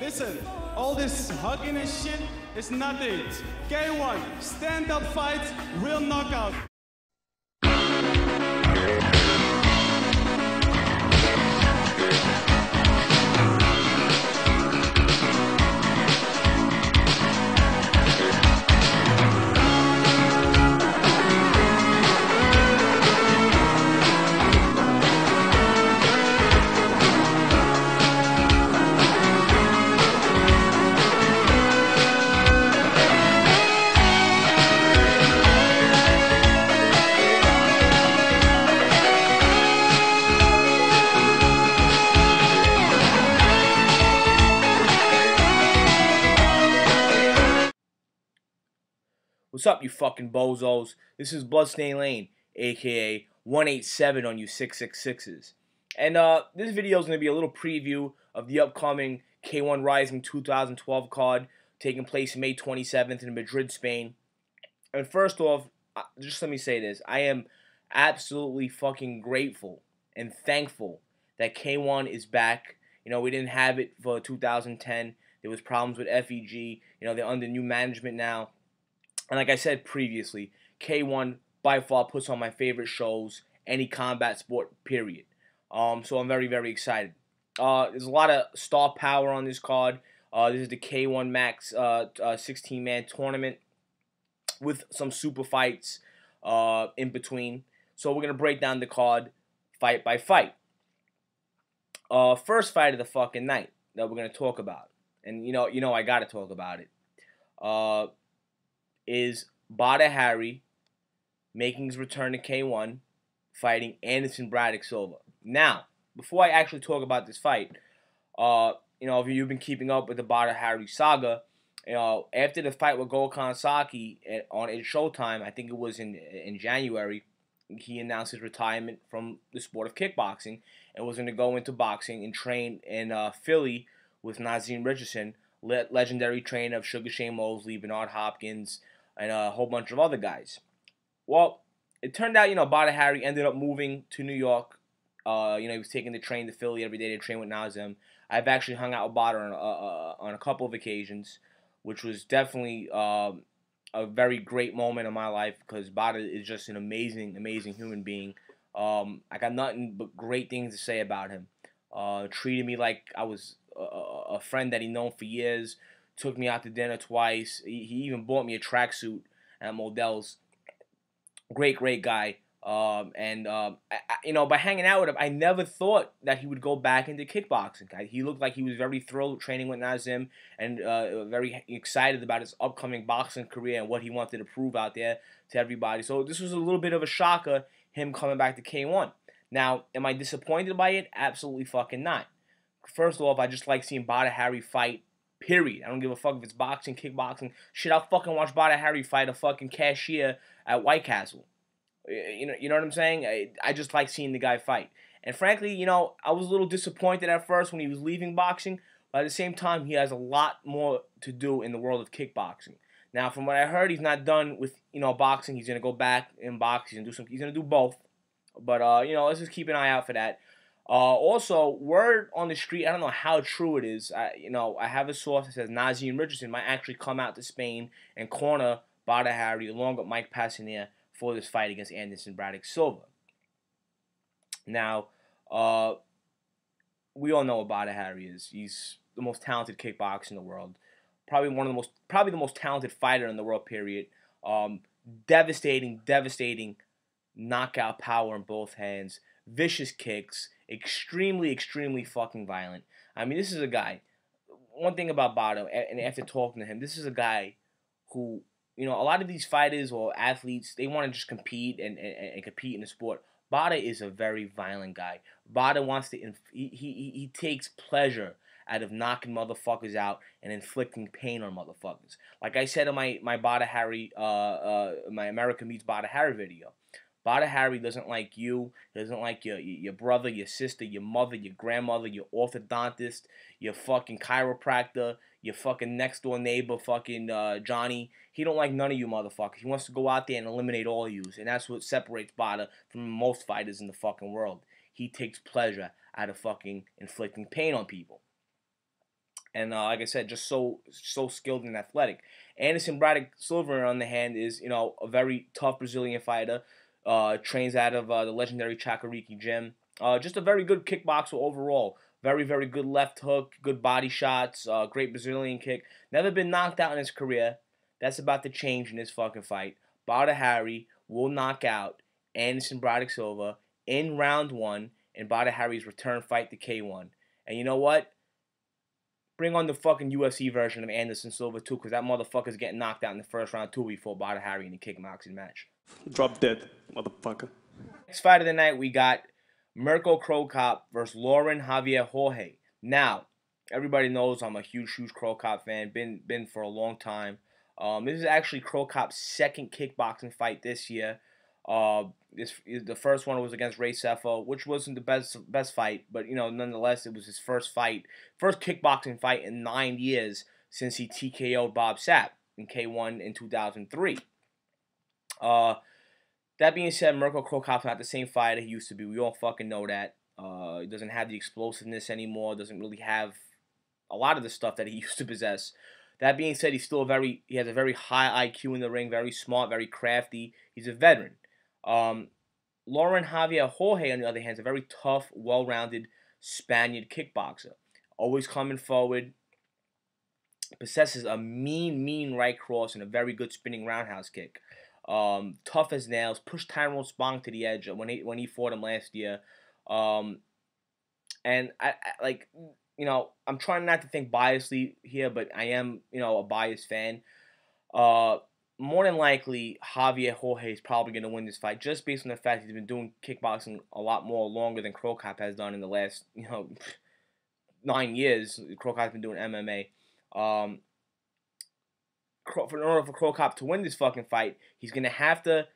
Listen, all this hugging and shit is nothing. K1, stand up fights, real knockout. What's up, you fucking bozos? This is Bloodstain Lane, aka 187 on you 666s. And this video is going to be a little preview of the upcoming K1 Rising 2012 card taking place May 27th in Madrid, Spain. And first off, just let me say this. I am absolutely fucking grateful and thankful that K1 is back. You know, we didn't have it for 2010. There was problems with FEG. You know, they're under new management now. And like I said previously, K1 by far puts on my favorite shows, any combat sport, period. So I'm very, very excited. There's a lot of star power on this card. This is the K1 Max 16-man tournament with some super fights in between. So we're going to break down the card fight by fight. First fight of the fucking night that we're going to talk about. And you know I got to talk about it. Is Badr Hari making his return to K1, fighting Anderson Braddock Silva. Now, before I actually talk about this fight, you know, if you've been keeping up with the Badr Hari saga, you know, after the fight with Gol Saki on his Showtime, I think it was in January, he announced his retirement from the sport of kickboxing and was going to go into boxing and train in Philly with Nasim Richardson, legendary trainer of Sugar Shane Mosley, Bernard Hopkins, and a whole bunch of other guys. Well, it turned out, you know, Badr Hari ended up moving to New York. You know, he was taking the train to Philly every day to train with Nazim. I've actually hung out with Badr on a couple of occasions, which was definitely a very great moment in my life because Badr is just an amazing, amazing human being. I got nothing but great things to say about him. Treated me like I was a friend that he'd known for years. Took me out to dinner twice. He even bought me a tracksuit at Modell's. Great guy. I, you know, by hanging out with him, I never thought that he would go back into kickboxing. He looked like he was very thrilled training with Nazim and very excited about his upcoming boxing career and what he wanted to prove out there to everybody. So this was a little bit of a shocker, him coming back to K1. Now, am I disappointed by it? Absolutely fucking not. First off, I just like seeing Badr Hari fight. Period. I don't give a fuck if it's boxing, kickboxing. Shit, I'll fucking watch Badr Hari fight a fucking cashier at White Castle. You know what I'm saying? I just like seeing the guy fight. And frankly, you know, I was a little disappointed at first when he was leaving boxing. But at the same time, he has a lot more to do in the world of kickboxing. Now, from what I heard, he's not done with, you know, boxing. He's gonna go back and box. He's gonna do both. But you know, let's just keep an eye out for that. Also, word on the street, I don't know how true it is, you know, I have a source that says Nazim Richardson might actually come out to Spain and corner Badr Hari along with Mike Passenier for this fight against Anderson Braddock Silva. Now, we all know what Badr Hari is. He's the most talented kickboxer in the world. Probably the most talented fighter in the world, period. Devastating knockout power in both hands. Vicious kicks, extremely fucking violent. I mean, this is a guy, one thing about Badr, and after talking to him, this is a guy who, you know, a lot of these fighters or athletes, they want to just compete and compete in the sport. Badr is a very violent guy. Badr wants to, he takes pleasure out of knocking motherfuckers out and inflicting pain on motherfuckers. Like I said in my Badr Hari, my America Meets Badr Hari video, Badr Hari doesn't like you, doesn't like your brother, your sister, your mother, your grandmother, your orthodontist, your fucking chiropractor, your fucking next door neighbor, fucking Johnny. He don't like none of you motherfuckers. He wants to go out there and eliminate all yous, and that's what separates Badr from most fighters in the fucking world. He takes pleasure out of fucking inflicting pain on people. And like I said, just so skilled and athletic. Anderson Braddock Silva, on the hand, is, you know, a very tough Brazilian fighter. Trains out of the legendary Chakuriki gym. Just a very good kickboxer overall. Very, very good left hook, good body shots, great Brazilian kick. Never been knocked out in his career. That's about to change in this fucking fight. Badr Hari will knock out Anderson Braddock Silva in round one in Badr Hari's return fight to K1. And you know what? Bring on the fucking UFC version of Anderson Silva too, because that motherfucker's getting knocked out in the first round too before Badr Hari in the kickboxing match. Drop dead, motherfucker. Next fight of the night, we got Mirko Cro Cop versus Loren Javier Jorge. Now, everybody knows I'm a huge Cro Cop fan. Been for a long time. This is actually Cro Cop's second kickboxing fight this year. The first one was against Ray Sefo, which wasn't the best fight, but you know, nonetheless, it was his first kickboxing fight in 9 years since he TKO'd Bob Sapp in K1 in 2003. That being said, Mirko Cro Cop's not the same fighter he used to be. We all fucking know that. He doesn't have the explosiveness anymore. Doesn't really have a lot of the stuff that he used to possess. That being said, he's still he has a very high IQ in the ring. Very smart. Very crafty. He's a veteran. Loren Javier Jorge, on the other hand, is a very tough, well-rounded Spaniard kickboxer. Always coming forward. Possesses a mean right cross and a very good spinning roundhouse kick. Tough as nails. Pushed Tyrone Spong to the edge when he fought him last year. And I like, you know, I'm trying not to think biasly here, but I am, you know, a biased fan. More than likely, Javier Jorge is probably going to win this fight, just based on the fact he's been doing kickboxing a lot more longer than Cro Cop has done in the last, you know, 9 years. Cro Cop's been doing MMA. In order for Cro Cop to win this fucking fight, he's going to have to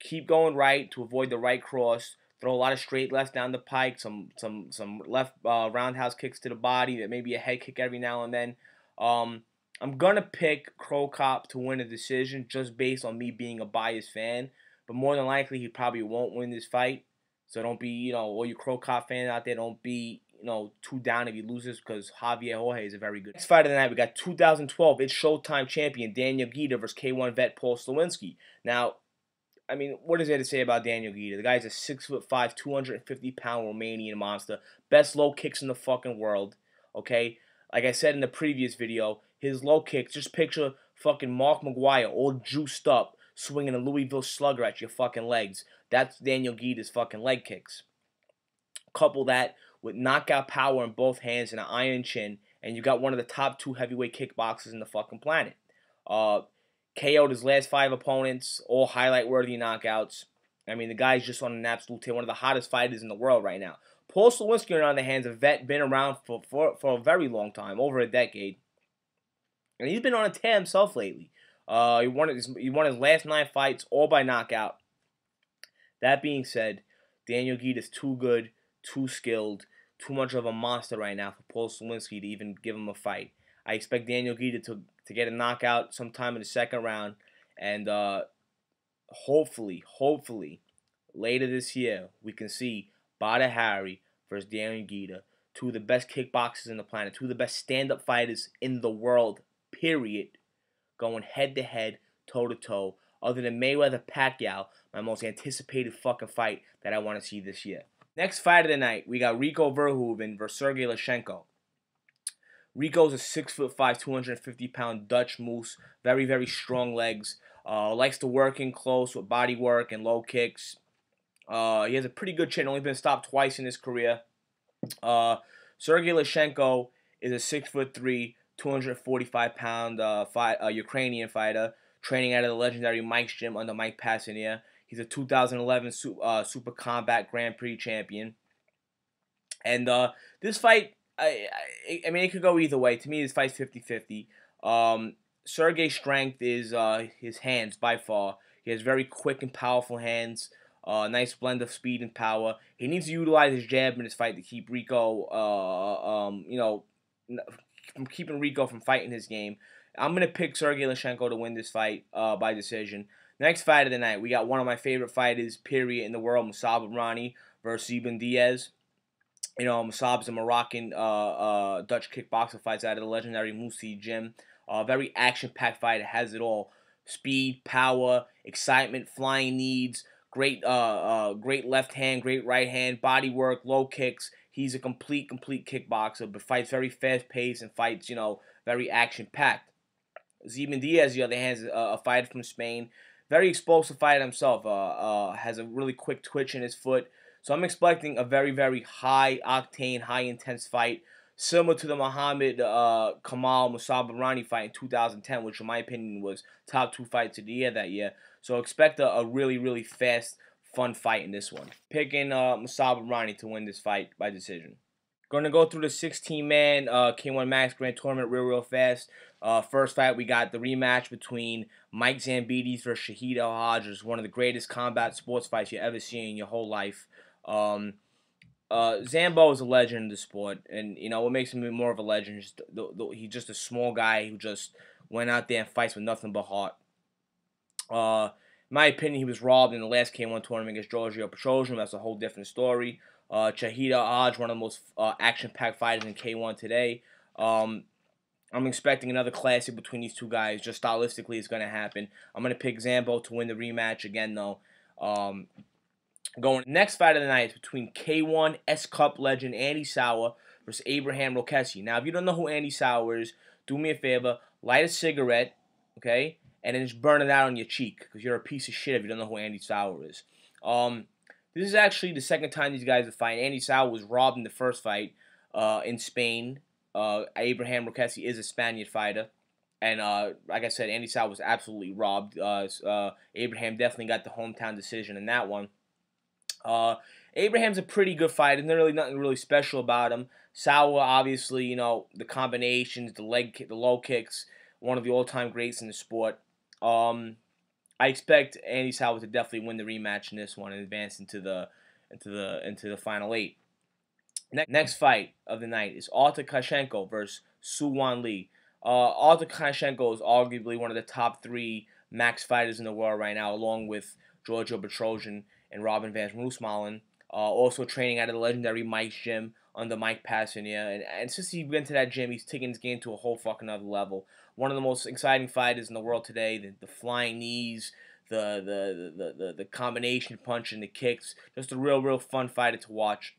keep going right to avoid the right cross, throw a lot of straight lefts down the pike, some left roundhouse kicks to the body, maybe a head kick every now and then. I'm going to pick Cro Cop to win a decision just based on me being a biased fan, but more than likely he probably won't win this fight. So don't be, you know, all you Cro Cop fans out there, don't be, you know, too down if he loses, because Javier Jorge is a very good. Next fight of the night, we got 2012 It's Showtime champion Daniel Ghiță versus K1 vet Paul Slowinski. Now, I mean, what is there to say about Daniel Ghiță? The guy's a 6'5", 250-pound Romanian monster. Best low kicks in the fucking world, okay? Like I said in the previous video, his low kicks, just picture fucking Mark McGuire all juiced up, swinging a Louisville slugger at your fucking legs. That's Daniel Ghiță's fucking leg kicks. Couple that with knockout power in both hands and an iron chin, and you got one of the top 2 heavyweight kickboxers in the fucking planet. KO'd his last 5 opponents, all highlight-worthy knockouts. I mean, the guy's just on an absolute tear, one of the hottest fighters in the world right now. Paul Slowinski, on the other hand, is a vet, been around for a very long time, over a decade. And he's been on a tear himself lately. He won his last 9 fights, all by knockout. That being said, Daniel Ghiță is too good, too skilled, too much of a monster right now for Paul Slowinski to even give him a fight. I expect Daniel Ghiță to get a knockout sometime in the 2nd round, and hopefully, later this year, we can see Badr Hari versus Daniel Ghiță, 2 of the best kickboxers in the planet, 2 of the best stand-up fighters in the world, period, going head-to-head, toe-to-toe, other than Mayweather-Pacquiao, my most anticipated fucking fight that I want to see this year. Next fight of the night, we got Rico Verhoeven versus Sergei Lashchenko. Rico's a 6'5", 250-pound Dutch moose. Very, very strong legs. Likes to work in close with body work and low kicks. He has a pretty good chin. Only been stopped twice in his career. Sergei Lashchenko is a 6'3", 245-pound Ukrainian fighter, training out of the legendary Mike's Gym under Mike Passenier. He's a 2011 Super Combat Grand Prix champion. And this fight, I mean, it could go either way. To me, this fight's 50-50. Sergei's strength is his hands, by far. He has very quick and powerful hands. Nice blend of speed and power. He needs to utilize his jab in this fight to keep Rico, you know, from keeping Rico from fighting his game. I'm going to pick Sergei Lashchenko to win this fight by decision. Next fight of the night, we got one of my favorite fighters, period, in the world, Mosab Amrani versus Zeben Diaz. You know, Mosab's a Moroccan Dutch kickboxer, fights out of the legendary Moussy Gym. Very action-packed fight. It has it all. Speed, power, excitement, flying knees, great great left hand, great right hand, body work, low kicks. He's a complete kickboxer, but fights very fast-paced and fights, you know, very action-packed. Zeben Diaz, on the other hand, is a fighter from Spain. Very explosive fighter himself. Has a really quick twitch in his foot. So I'm expecting a very, very high-octane, high-intense fight, similar to the Muhammad Kamal Mosab Amrani fight in 2010, which in my opinion was top 2 fights of the year that year. So expect a really, really fast, fun fight in this one. Picking Mosab Amrani to win this fight by decision. Going to go through the 16-man K1 Max Grand Tournament real fast. First fight, we got the rematch between Mike Zambidis versus Chahid Oulad el Hadj. It's one of the greatest combat sports fights you've ever seen in your whole life. Zambo is a legend in the sport, and you know what makes him more of a legend is he's just a small guy who just went out there and fights with nothing but heart. In my opinion, he was robbed in the last K1 tournament against Giorgio Petrosian. That's a whole different story. Chahid Oulad el Hadj, one of the most action-packed fighters in K1 today. I'm expecting another classic between these two guys. Just stylistically, it's going to happen. I'm going to pick Zambo to win the rematch again, though. Going next fight of the night is between K1 S-Cup legend Andy Souwer versus Abraham Roqueni. Now, if you don't know who Andy Souwer is, do me a favor, light a cigarette, okay, and then just burn it out on your cheek because you're a piece of shit if you don't know who Andy Souwer is. This is actually the second time these guys are fighting. Andy Souwer was robbed in the first fight in Spain. Abraham Roqueni is a Spaniard fighter. And like I said, Andy Souwer was absolutely robbed. Abraham definitely got the hometown decision in that one. Abraham's a pretty good fighter. There's really nothing really special about him. Souwer, obviously, you know, the combinations, the leg kick, the low kicks, one of the all-time greats in the sport. I expect Andy Souwer to definitely win the rematch in this one and advance into the final 8. Next fight of the night is Artur Kyshenko versus Su Hwan Lee. Artur Kyshenko is arguably one of the top 3 max fighters in the world right now, along with Giorgio Petrosian and Robin van Roosmalen, also training out of the legendary Mike's Gym under Mike Passenier. And since he went to that gym, he's taken his game to a whole fucking other level. One of the most exciting fighters in the world today, the flying knees, the combination punch and the kicks. Just a real fun fighter to watch.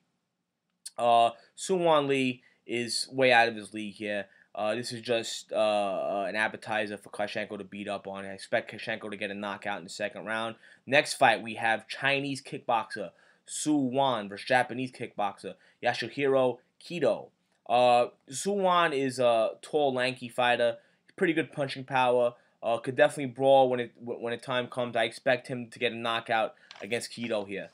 Su Hwan Lee is way out of his league here. This is just an appetizer for Kyshenko to beat up on. I expect Kyshenko to get a knockout in the second round. Next fight, we have Chinese kickboxer Su Wan versus Japanese kickboxer Yasuhiro Kido. Su Wan is a tall, lanky fighter. Pretty good punching power. Could definitely brawl when the time comes. I expect him to get a knockout against Kido here.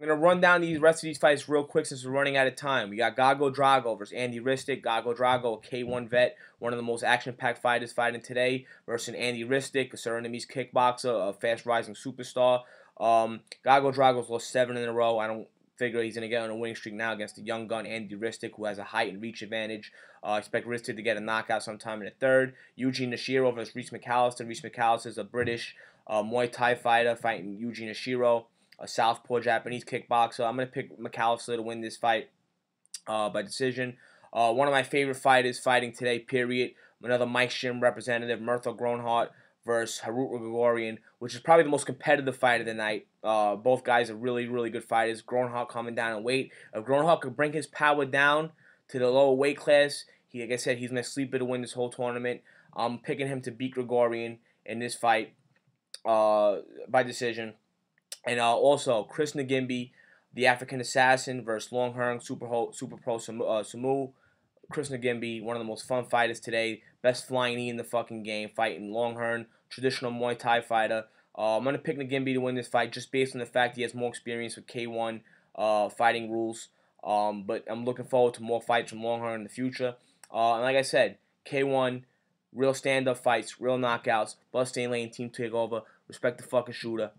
I'm going to run down the rest of these fights real quick since we're running out of time. We got Gago Drago versus Andy Ristic. Gago Drago, a K1 vet, one of the most action-packed fighters fighting today, versus Andy Ristic, a Surinamese kickboxer, a fast-rising superstar. Gago Drago's lost 7 in a row. I don't figure he's going to get on a winning streak now against the young gun Andy Ristic, who has a height and reach advantage. I expect Ristic to get a knockout sometime in the third. Eugene Nishiro versus Reece McAllister. Reece McAllister is a British Muay Thai fighter fighting Eugene Nishiro, a southpaw Japanese kickboxer. I'm going to pick McAllister to win this fight by decision. One of my favorite fighters fighting today, period. Another Mike's Gym representative, Mirko Cro Cop versus Harut Grigorian, which is probably the most competitive fight of the night. Both guys are really good fighters. Cro Cop coming down in weight. If Cro Cop could bring his power down to the lower weight class, he, like I said, he's my sleeper to win this whole tournament. I'm picking him to beat Grigorian in this fight by decision. And also, Chris Ngimbi, the African Assassin, versus Long Hung, Super Pro Samu. Chris Ngimbi, one of the most fun fighters today. Best flying knee in the fucking game, fighting Long Hung, traditional Muay Thai fighter. I'm going to pick Ngimbi to win this fight just based on the fact he has more experience with K1 fighting rules. But I'm looking forward to more fights from Long Hung in the future. And like I said, K1, real stand-up fights, real knockouts, Bloodstain Lane, team takeover, respect the fucking shooter.